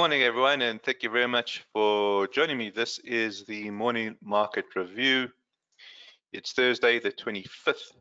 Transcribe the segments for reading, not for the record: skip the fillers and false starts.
morning, everyone, and thank you very much for joining me. This is the morning market review. It's Thursday, the 25th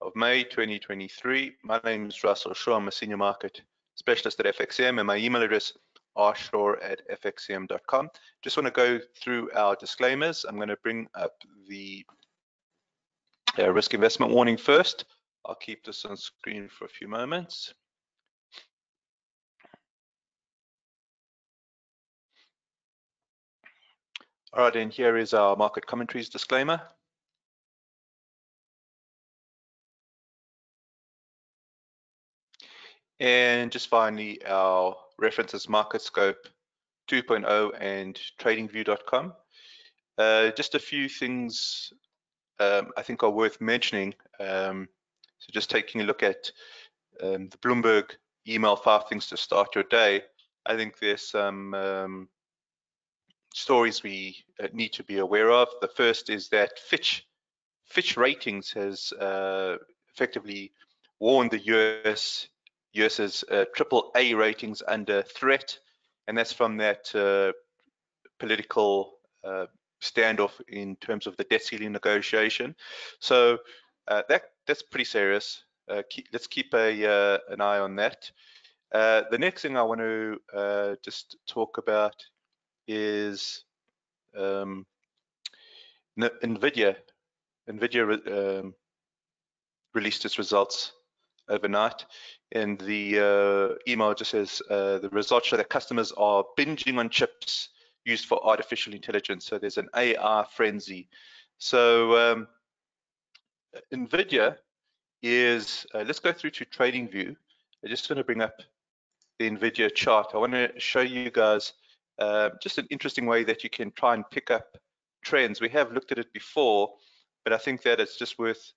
of May, 2023. My name is Russell Shaw. I'm a senior market specialist at FXCM, and my email address is rshaw@fxcm.com. Just want to go through our disclaimers. I'm going to bring up the risk investment warning first. I'll keep this on screen for a few moments. All right, and here is our market commentaries disclaimer. And just finally, our references, MarketScope 2.0 and TradingView.com. Just a few things I think are worth mentioning. So just taking a look at the Bloomberg email, 5 things to start your day. I think there's some stories we need to be aware of. The first is that Fitch Ratings has effectively warned the US's AAA ratings under threat, and that's from that political standoff in terms of the debt ceiling negotiation. So that's pretty serious. Let's keep an eye on that. The next thing I want to just talk about is Nvidia released its results overnight, and the email just says the results show that customers are binging on chips used for artificial intelligence, so there's an AI frenzy. So Nvidia is let's go through to TradingView. I just want to bring up the Nvidia chart. I want to show you guys just an interesting way that you can try and pick up trends. We have looked at it before, but I think that it's just worth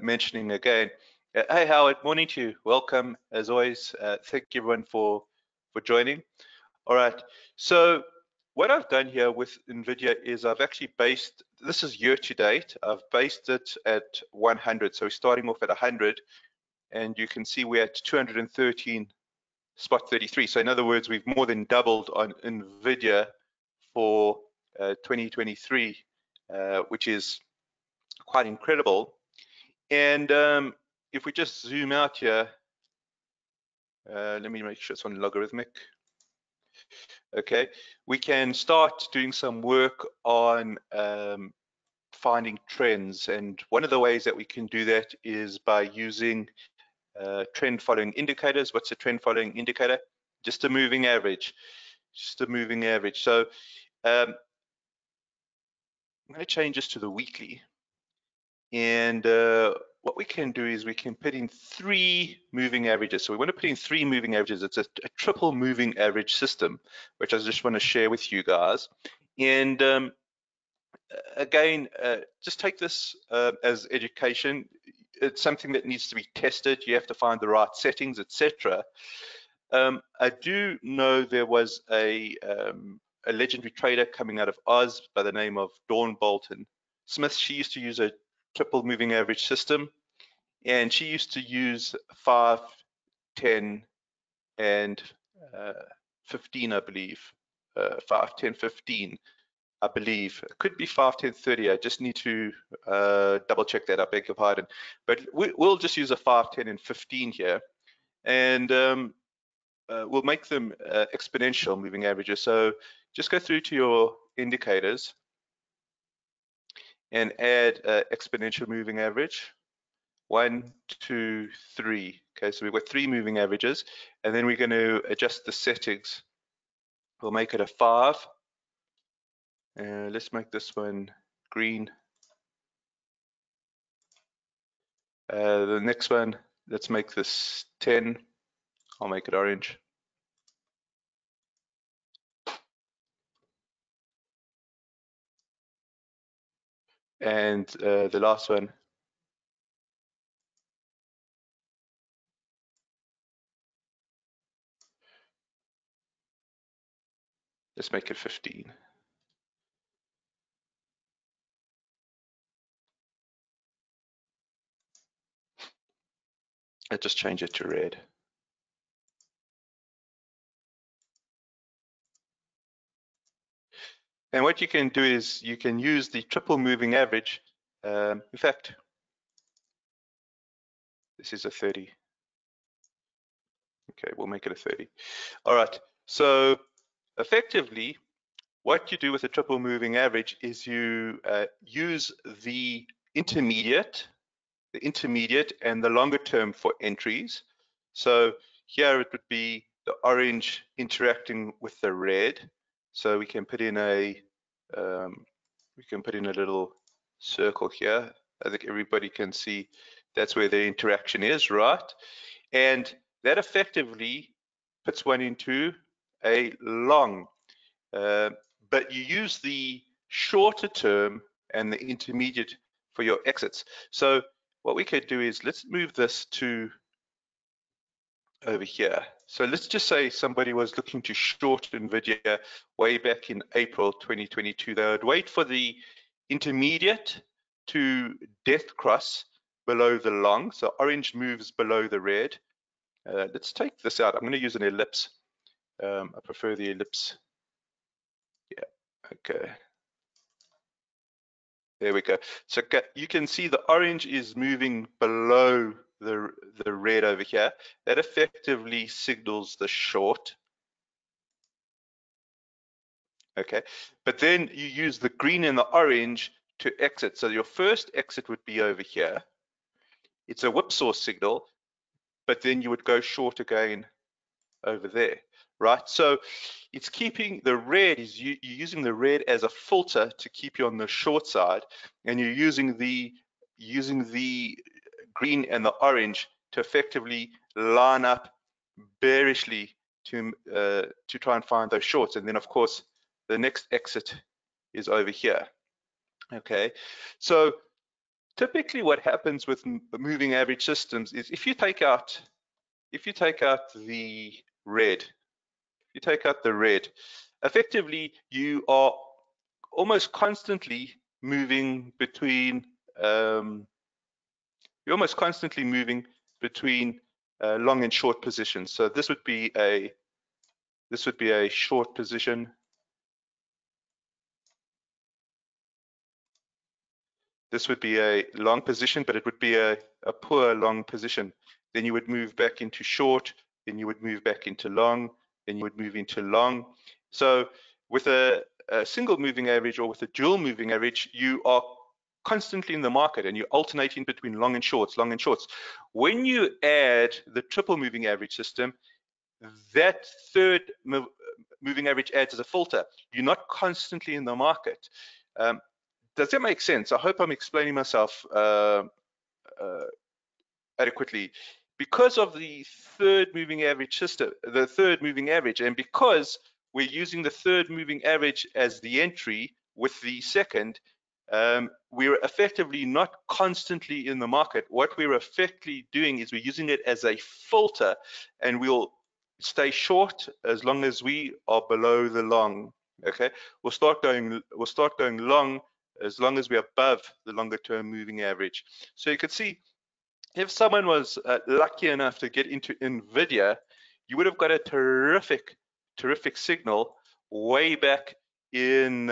mentioning again. Hey Howard, morning to you. Welcome as always. Thank you everyone for joining. All right, so what I've done here with Nvidia is I've actually based, this is year to date, I've based it at 100. So we're starting off at 100, and you can see we're at 213. Spot 33. So in other words, we've more than doubled on Nvidia for 2023, which is quite incredible. And if we just zoom out here, let me make sure it's on logarithmic. Okay, we can start doing some work on finding trends, and one of the ways that we can do that is by using trend following indicators. What's a trend following indicator? Just a moving average. So I'm going to change this to the weekly. And what we can do is we can put in 3 moving averages. So we want to put in 3 moving averages. It's a triple moving average system, which I just want to share with you guys. And again, just take this as education. It's something that needs to be tested. You have to find the right settings, etc. I do know there was a legendary trader coming out of Oz by the name of Dawn Bolton Smith. She used to use a triple moving average system, and she used to use 5, 10, and 15, I believe. 5, 10, 15. I believe it could be 5, 10, 30. I just need to double check that. I beg your pardon, but we'll just use a 5, 10, and 15 here, and we'll make them exponential moving averages. So just go through to your indicators and add exponential moving average. 1, 2, 3. Okay, so we've got 3 moving averages, and then we're going to adjust the settings. We'll make it a 5. Let's make this one green. The next one, let's make this 10. I'll make it orange. And the last one, let's make it 15. Let's just change it to red. And what you can do is you can use the triple moving average effect. This is a 30. Okay, we'll make it a 30. All right, so effectively, what you do with a triple moving average is you use the intermediate and the longer term for entries. So here it would be the orange interacting with the red. So we can put in a little circle here. I think everybody can see that's where the interaction is, right? And that effectively puts one into a long, but you use the shorter term and the intermediate for your exits. So what we could do is let's move this to over here. So let's just say somebody was looking to short Nvidia way back in April 2022. They would wait for the intermediate to death cross below the long. So orange moves below the red. Let's take this out. I'm going to use an ellipse. I prefer the ellipse. Yeah, okay. There we go. So you can see the orange is moving below the red over here. That effectively signals the short. Okay, but then you use the green and the orange to exit. So your first exit would be over here. It's a whipsaw signal, but then you would go short again over there, right? So it's keeping the red, you're using the red as a filter to keep you on the short side, and you're using the green and the orange to effectively line up bearishly to try and find those shorts. And then of course, the next exit is over here, okay? So typically what happens with moving average systems is if you take out the red, effectively you are almost constantly moving between long and short positions. So this would be a short position. This would be a long position, but it would be a poor long position. Then you would move back into short, then you would move back into long, then you would move into long. So with a single moving average or with a dual moving average, you are constantly in the market and you're alternating between long and shorts, When you add the triple moving average system, that third moving average adds as a filter. You're not constantly in the market. Does that make sense? I hope I'm explaining myself adequately. Because of the third moving average system, and because we're using the third moving average as the entry with the second, we're effectively not constantly in the market. What we're effectively doing is we're using it as a filter, and we'll stay short as long as we are below the long. Okay, we'll start going long as long as we're above the longer term moving average. So you could see if someone was lucky enough to get into Nvidia, you would have got a terrific signal way back in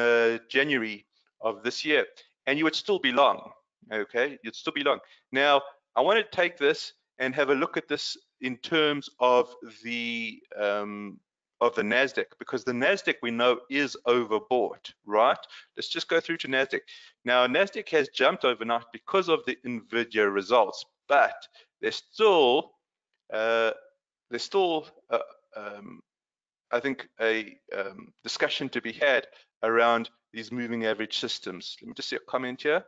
January of this year, and you would still be long, okay? You'd still be long. Now, I want to take this and have a look at this in terms of the NASDAQ, because the NASDAQ we know is overbought, right? Let's just go through to NASDAQ. Now, NASDAQ has jumped overnight because of the Nvidia results, but there's still I think a discussion to be had around these moving average systems. Let me just see a comment here.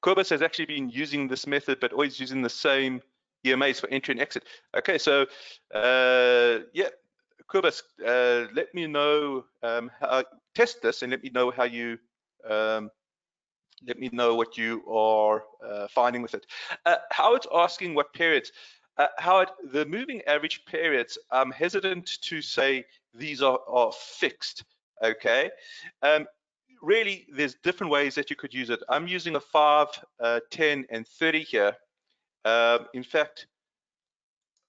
Corbus has actually been using this method, but always using the same EMAs for entry and exit. Okay, so yeah, Corbus, let me know how test this, and let me know how you let me know what you are finding with it. How it's asking what periods. Howard, the moving average periods, I'm hesitant to say these are fixed, okay? Really, there's different ways that you could use it. I'm using a 5, 10, and 30 here. In fact,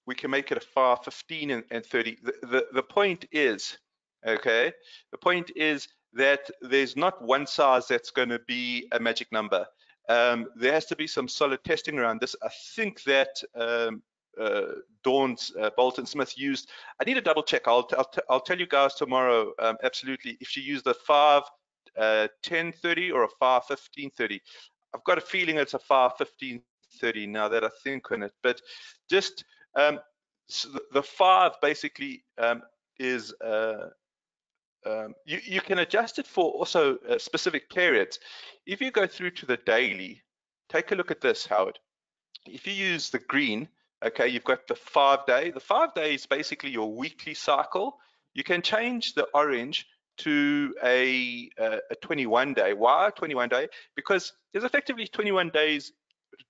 we can make it a far 15 and 30. The point is, okay, the point is that there's not one size that's going to be a magic number. There has to be some solid testing around this. I think that Dawn Bolton Smith used, I need to double check, I'll tell you guys tomorrow, absolutely, if she used a 5/10/30 or a 5/15/30. I've got a feeling it's a 5/15/30 now that I think on it, but just so the 5 basically is you can adjust it for also specific periods. If you go through to the daily, take a look at this, Howard. If you use the green, okay, you've got the 5-day. The 5-day is basically your weekly cycle. You can change the orange to a 21-day. Why 21-day? Because there's effectively 21 days,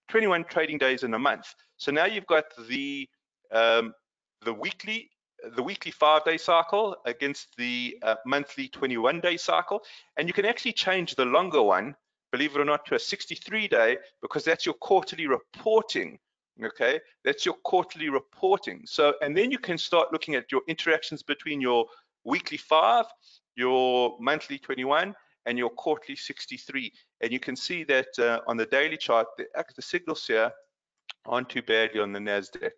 21 trading days in a month. So now you've got the weekly 5-day cycle against the monthly 21-day cycle, and you can actually change the longer one, believe it or not, to a 63-day, because that's your quarterly reporting. Okay, that's your quarterly reporting. So, and then you can start looking at your interactions between your weekly 5, your monthly 21, and your quarterly 63. And you can see that on the daily chart, the signals here aren't too badly on the NASDAQ.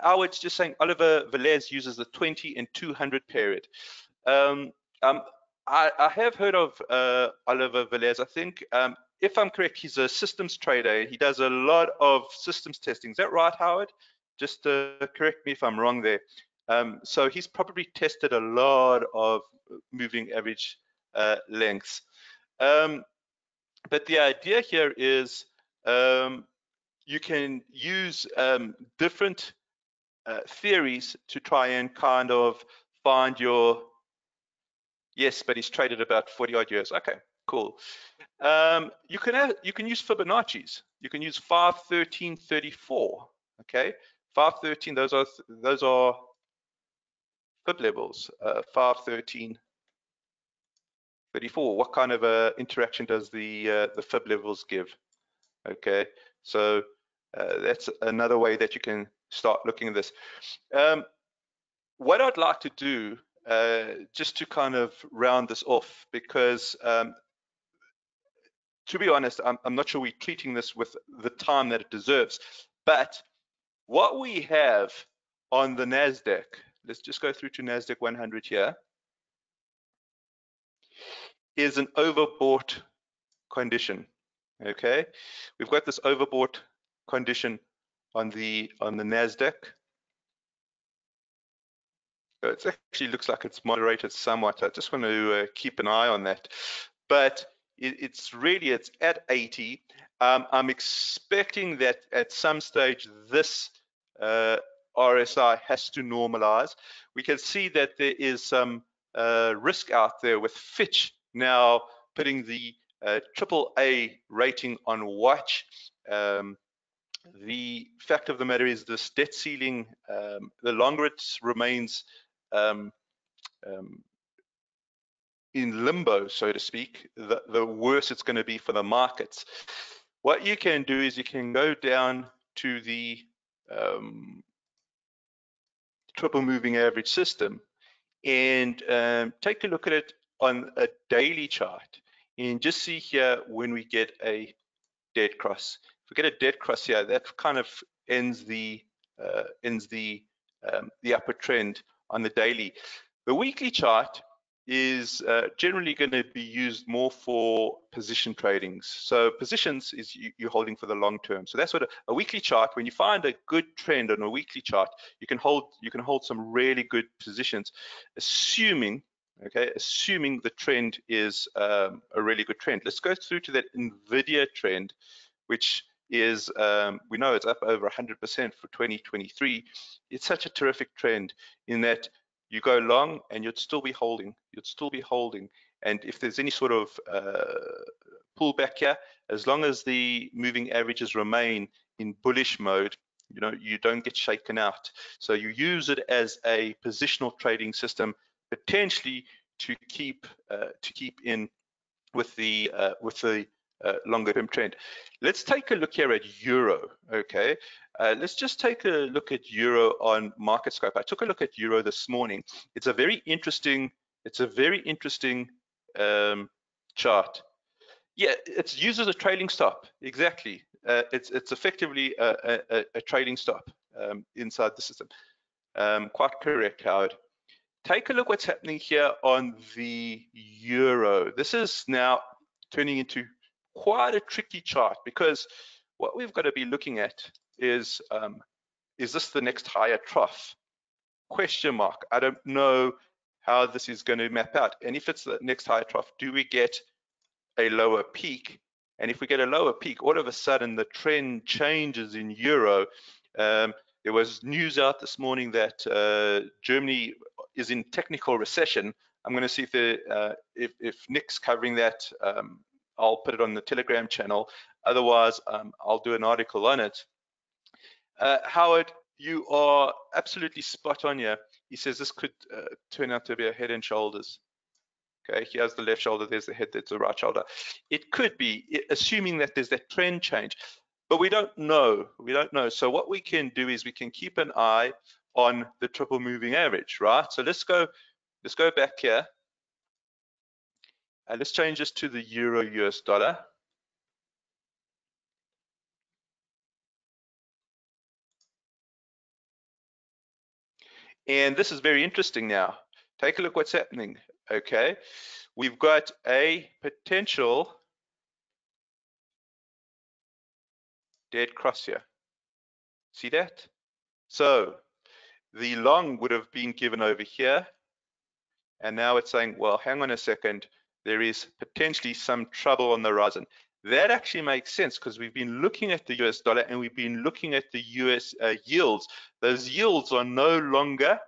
Howard's just saying Oliver Velez uses the 20 and 200 period. I have heard of Oliver Velez. I think, if I'm correct, he's a systems trader. He does a lot of systems testing. Is that right, Howard? Just correct me if I'm wrong there. So he's probably tested a lot of moving average lengths. But the idea here is you can use different theories to try and kind of find your, yes, but he's traded about 40 odd years. Okay, cool. You can use Fibonacci's. You can use 5, 13, 34. Okay, 5, 13. Those are Fib levels. 5, 13, 34. What kind of a interaction does the Fib levels give? Okay, so that's another way that you can start looking at this. What I'd like to do, just to kind of round this off, because to be honest, I'm not sure we're treating this with the time that it deserves, but what we have on the NASDAQ, let's just go through to NASDAQ 100 here, is an overbought condition. Okay, we've got this overbought condition on the NASDAQ. So it actually looks like it's moderated somewhat. I just want to keep an eye on that, but it's at 80. I'm expecting that at some stage this RSI has to normalize. We can see that there is some risk out there with Fitch now putting the AAA rating on watch. The fact of the matter is this debt ceiling, the longer it remains in limbo, so to speak, the worse it's going to be for the markets. What you can do is you can go down to the triple moving average system and take a look at it on a daily chart and just see here when we get a dead cross. If we get a dead cross here, that kind of ends the upper trend on the daily. The weekly chart is generally going to be used more for position tradings. So positions is you're holding for the long term. So that's what a weekly chart. When you find a good trend on a weekly chart, you can hold some really good positions, assuming. Okay, assuming the trend is a really good trend. Let's go through to that Nvidia trend, which is, we know it's up over 100% for 2023. It's such a terrific trend in that you go long and you'd still be holding. You'd still be holding. And if there's any sort of pullback here, as long as the moving averages remain in bullish mode, you know, you don't get shaken out. So you use it as a positional trading system, potentially to keep in with the longer term trend. Let's take a look here at euro. Okay, let's just take a look at euro on MarketScope. I took a look at euro this morning. It's a very interesting. Chart. Yeah, it's used as a trailing stop. Exactly. It's effectively a trailing stop inside the system. Quite correct, Howard. Take a look what's happening here on the euro. This is now turning into quite a tricky chart, because what we've got to be looking at is this the next higher trough? Question mark. I don't know how this is going to map out. And if it's the next higher trough, do we get a lower peak? And if we get a lower peak, all of a sudden the trend changes in euro. There was news out this morning that Germany is in technical recession. I'm going to see if if Nick's covering that. I'll put it on the Telegram channel. Otherwise, I'll do an article on it. Howard, you are absolutely spot on here. He says this could turn out to be a head and shoulders. Okay, here's the left shoulder, there's the head, there's the right shoulder. It could be, assuming that there's that trend change, but we don't know, So what we can do is we can keep an eye on the triple moving average, right? So let's go back here. Let's change this to the euro US dollar. And this is very interesting now. Take a look what's happening. Okay, we've got a potential dead cross here. See that? So the long would have been given over here, and now it's saying, well, hang on a second, there is potentially some trouble on the horizon. That actually makes sense, because we've been looking at the US dollar and we've been looking at the US yields. Those yields are no longer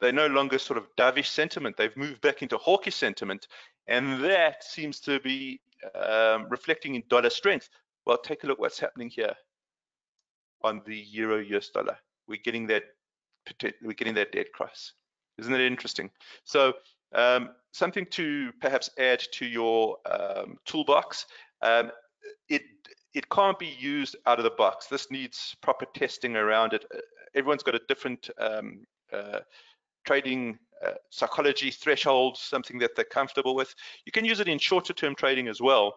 they're no longer sort of dovish sentiment. They've moved back into hawkish sentiment, and that seems to be reflecting in dollar strength. Well, take a look what's happening here on the euro US dollar. We're getting that dead cross. Isn't that interesting? So something to perhaps add to your toolbox. It can't be used out of the box. This needs proper testing around it. Everyone's got a different trading psychology threshold, something that they're comfortable with. You can use it in shorter term trading as well.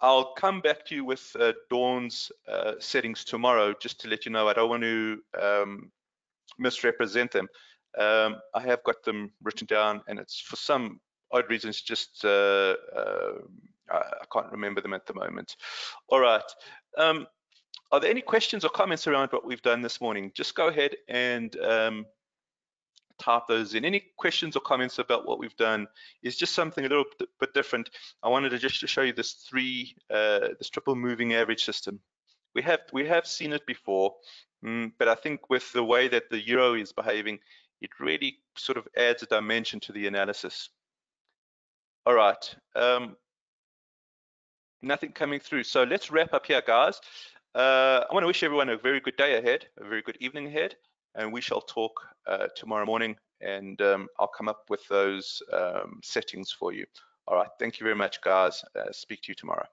I'll come back to you with Dawn's settings tomorrow, just to let you know. I don't want to misrepresent them. I have got them written down, and it's for some odd reasons just I can't remember them at the moment. All right. Are there any questions or comments around what we've done this morning? Just go ahead and type those in. Any questions or comments about what we've done is just something a little bit different. I wanted to just show you this this triple moving average system. We have seen it before, but I think with the way that the euro is behaving, it really sort of adds a dimension to the analysis. All right, nothing coming through. So let's wrap up here, guys. I want to wish everyone a very good day ahead, a very good evening ahead, and we shall talk tomorrow morning, and I'll come up with those settings for you. All right, thank you very much, guys. Speak to you tomorrow.